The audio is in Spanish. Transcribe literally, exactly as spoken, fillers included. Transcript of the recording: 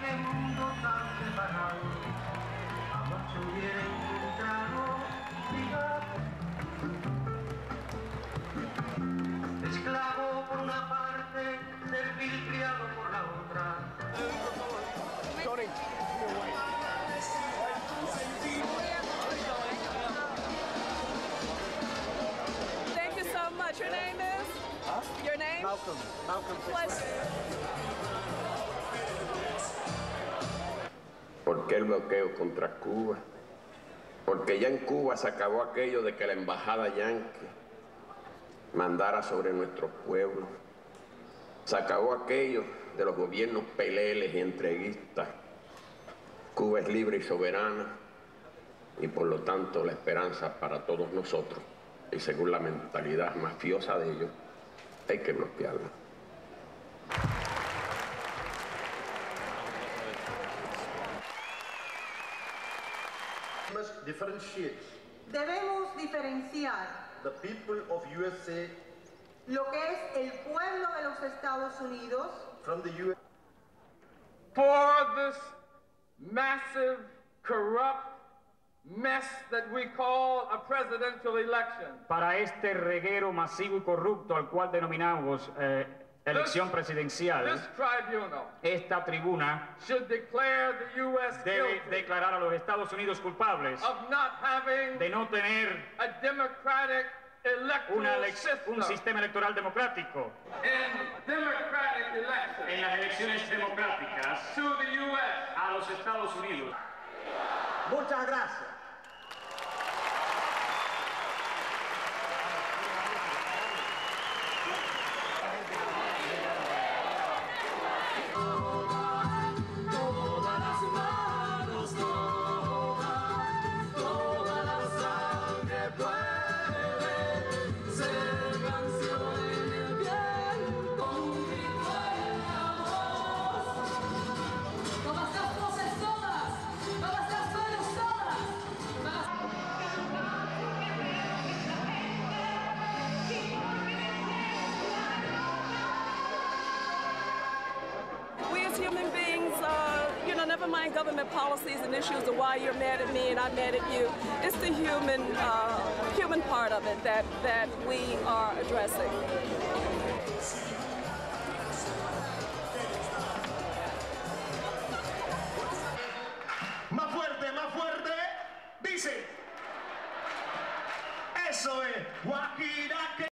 este mundo tan separado, jamás se hubiera encontrado, fíjate. Esclavo por una parte, servil criado por la otra. Thank you so much. Your name is? Huh? Your name? Malcolm. Malcolm. Pleasure. ¿Por qué el bloqueo contra Cuba? Porque ya en Cuba se acabó aquello de que la embajada yanqui mandara sobre nuestro pueblo. Se acabó aquello de los gobiernos peleles y entreguistas. Cuba es libre y soberana y por lo tanto la esperanza para todos nosotros, y según la mentalidad mafiosa de ellos, hay que bloquearla. Must differentiate. Debemos diferenciar the people of U S A, lo que es el pueblo de los Estados Unidos, from the U S A. For this massive, corrupt mess that we call a presidential election. Para este reguero masivo y corrupto al cual denominamos eh, elección this, presidencial, this tribunal esta tribuna should declare the U S debe declarar a los Estados Unidos culpables of not having de no tener a democratic una system. un sistema electoral democrático in democratic elections, en las elecciones democráticas to the U S a los Estados Unidos. Muchas gracias. Human beings, uh, you know, never mind government policies and issues of why you're mad at me and I'm mad at you. It's the human, uh, human part of it that that we are addressing. Más fuerte, más fuerte. Dice. Eso es. Guajira.